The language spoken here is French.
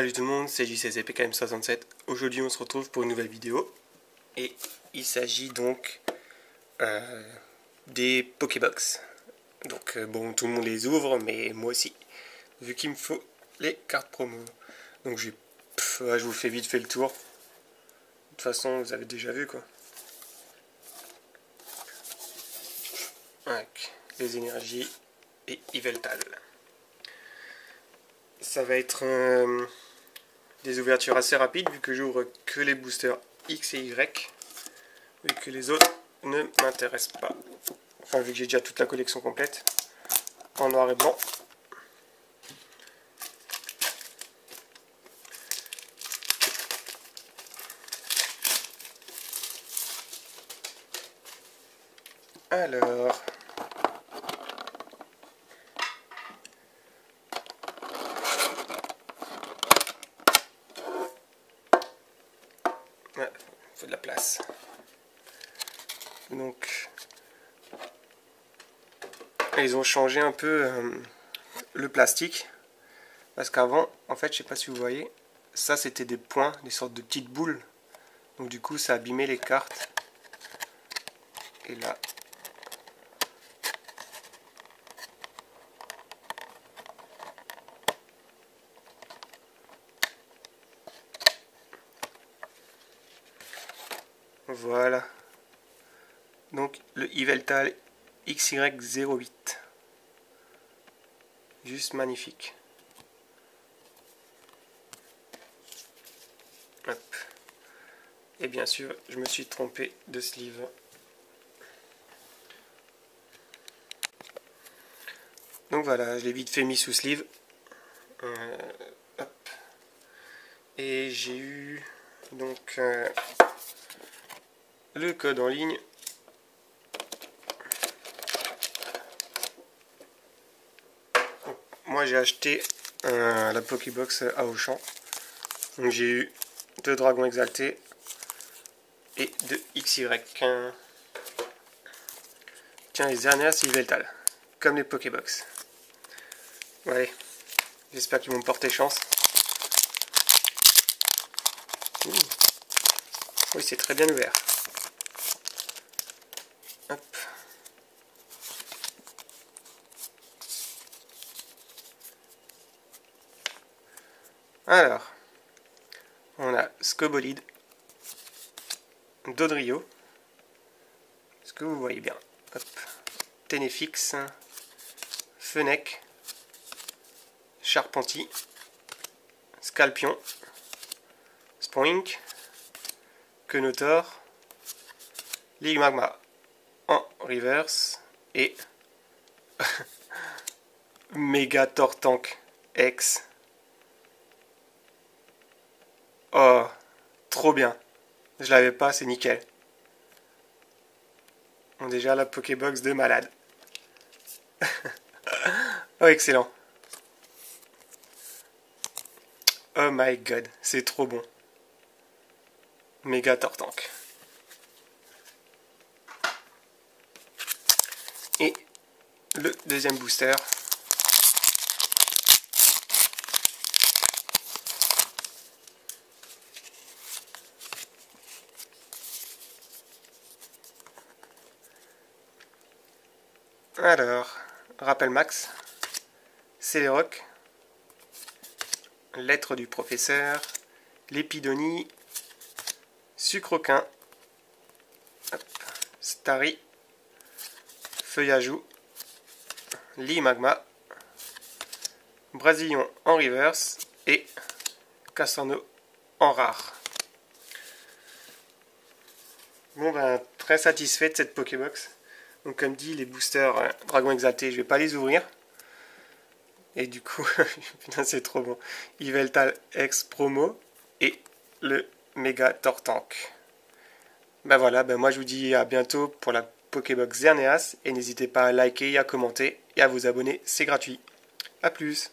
Salut tout le monde, c'est JCZPKM67. Aujourd'hui on se retrouve pour une nouvelle vidéo. Et il s'agit donc des Pokébox. Donc bon, tout le monde les ouvre, mais moi aussi. Vu qu'il me faut les cartes promo. Donc je vous fais vite fait le tour. De toute façon, vous avez déjà vu quoi. Donc, les énergies et Yveltal. Ça va être des ouvertures assez rapides vu que j'ouvre que les boosters X et Y, vu que les autres ne m'intéressent pas. Enfin, vu que j'ai déjà toute la collection complète en noir et blanc. Alors... faut de la place. Donc ils ont changé un peu le plastique, parce qu'avant, en fait, je sais pas si vous voyez, ça c'était des points, des sortes de petites boules, donc du coup ça abîmait les cartes. Et là voilà, donc le Yveltal XY08, juste magnifique. Hop. Et bien sûr, je me suis trompé de sleeve. Donc voilà, je l'ai vite fait mis sous sleeve. Hop. Et j'ai eu donc le code en ligne. Donc, moi j'ai acheté la Pokébox à Auchan. Donc j'ai eu 2 dragons exaltés et 2 XY. Tiens, les Zerneas et Yveltal, comme les Pokébox. Allez, j'espère qu'ils vont me porter chance. Oui, c'est très bien ouvert. Alors, on a Scobolide, Dodrio, ce que vous voyez bien, hop, Ténéfix, Fennec, Charpentier, Scalpion, Sprink, Kenotor, Ligue Magma en reverse et méga Tortank X. Oh, trop bien. Je l'avais pas, c'est nickel. On a déjà la Pokébox de malade. Oh, excellent. Oh my god, c'est trop bon. Méga Tortank. Et le deuxième booster. Alors, rappel max, c'est les rocs, lettre du professeur, l'épidonie, sucrequin, stari, feuillage, lit magma, brasillon en reverse et cassano en rare. Bon ben, très satisfait de cette Pokébox. Donc comme dit, les boosters Dragon Exalté, je vais pas les ouvrir. Et du coup, putain c'est trop bon. Yveltal X Promo et le Méga Tortank. Ben voilà, ben moi je vous dis à bientôt pour la Pokébox Zerneas. Et n'hésitez pas à liker, à commenter et à vous abonner, c'est gratuit. A plus.